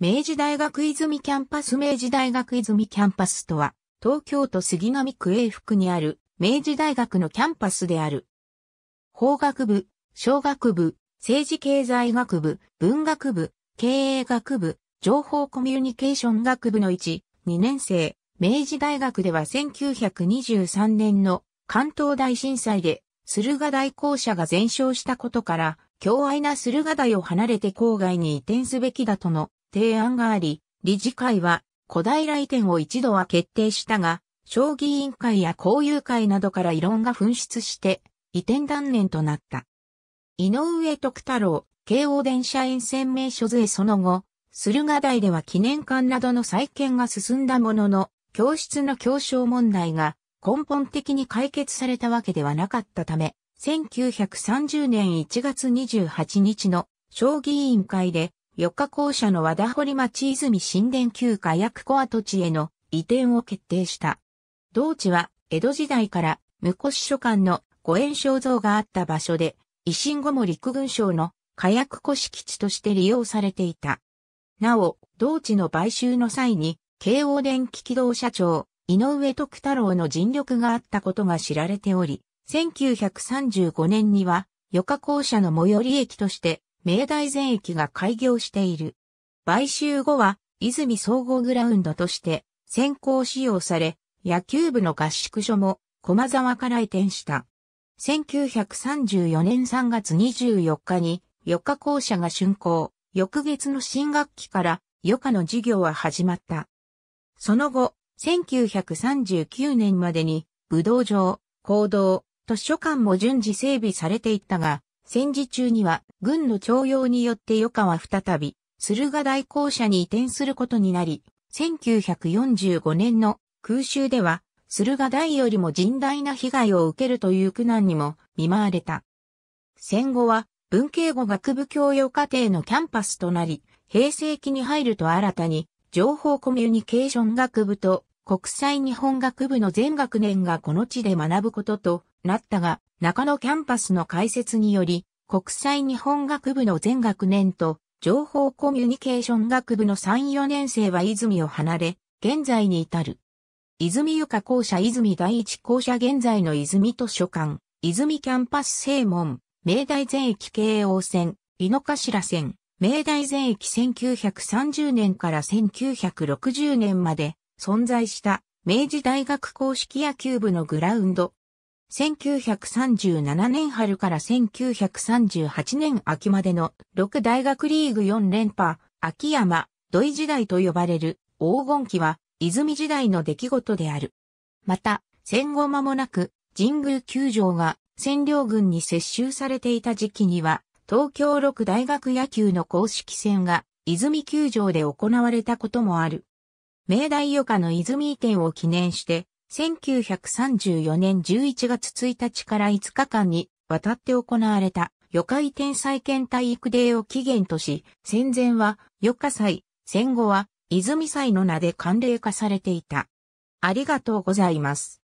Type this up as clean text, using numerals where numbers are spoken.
明治大学泉キャンパス。明治大学泉キャンパスとは、東京都杉並区永福にある明治大学のキャンパスである。法学部、商学部、政治経済学部、文学部、経営学部、情報コミュニケーション学部の1、2年生。明治大学では1923年の関東大震災で駿河台校舎が全焼したことから、強愛な駿河台を離れて郊外に移転すべきだとの提案があり、理事会は小平移転を一度は決定したが、評議委員会や校友会などから異論が噴出して、移転断念となった。井上徳太郎、京王電車沿線名所税。その後、駿河台では記念館などの再建が進んだものの、教室の教床問題が根本的に解決されたわけではなかったため、1930年1月28日の評議委員会で、四日校舎の和田堀町泉新田旧火薬庫跡地への移転を決定した。同地は江戸時代から武士書館の御苑肖像があった場所で、維新後も陸軍省の火薬庫敷地として利用されていた。なお、同地の買収の際に、京王電機機動社長、井上徳太郎の尽力があったことが知られており、1935年には四日校舎の最寄り駅として、明大前駅が開業している。買収後は、泉総合グラウンドとして、先行使用され、野球部の合宿所も、駒沢から移転した。1934年3月24日に、四日校舎が竣工、翌月の新学期から、余科の授業は始まった。その後、1939年までに、武道場、講堂、図書館も順次整備されていったが、戦時中には、軍の徴用によって余科は再び、駿河台校舎に移転することになり、1945年の空襲では、駿河台よりも甚大な被害を受けるという苦難にも見舞われた。戦後は、文系語学部教養課程のキャンパスとなり、平成期に入ると新たに、情報コミュニケーション学部と国際日本学部の全学年がこの地で学ぶこととなったが、中野キャンパスの開設により、国際日本学部の全学年と情報コミュニケーション学部の3、4年生は泉を離れ、現在に至る。泉ゆか校舎、泉第一校舎、現在の泉図書館、泉キャンパス正門、明大前駅、京王線、井の頭線、明大前駅。1930年から1960年まで存在した明治大学硬式野球部のグラウンド。1937年春から1938年秋までの6大学リーグ4連覇、秋山、土井時代と呼ばれる黄金期は泉時代の出来事である。また、戦後間もなく神宮球場が占領軍に接収されていた時期には、東京6大学野球の公式戦が泉球場で行われたこともある。明大余科の泉移転を記念して、1934年11月1日から5日間にわたって行われた余科移転再建体育デーを起源とし、戦前は余科祭、戦後は泉祭の名で慣例化されていた。ありがとうございます。